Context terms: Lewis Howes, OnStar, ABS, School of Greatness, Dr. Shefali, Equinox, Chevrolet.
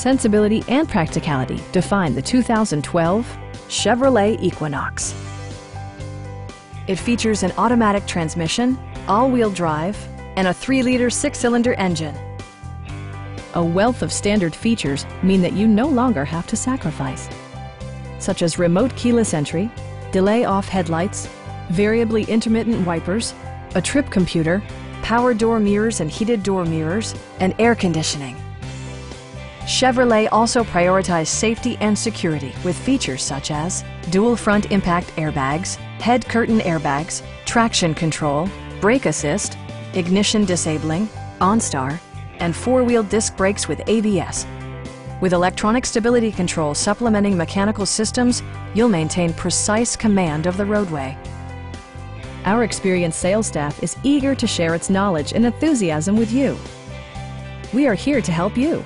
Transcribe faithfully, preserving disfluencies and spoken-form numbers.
sensibility, and practicality define the two thousand twelve Chevrolet Equinox. It features an automatic transmission, all-wheel drive, and a three liter six-cylinder engine. A wealth of standard features mean that you no longer have to sacrifice, such as remote keyless entry, delay off headlights, variably intermittent wipers, a trip computer, power door mirrors and heated door mirrors, and air conditioning. Chevrolet also prioritized safety and security with features such as dual front impact airbags, head curtain airbags, traction control, brake assist, ignition disabling, OnStar, and four-wheel disc brakes with A B S. With electronic stability control supplementing mechanical systems, you'll maintain precise command of the roadway. Our experienced sales staff is eager to share its knowledge and enthusiasm with you. We are here to help you.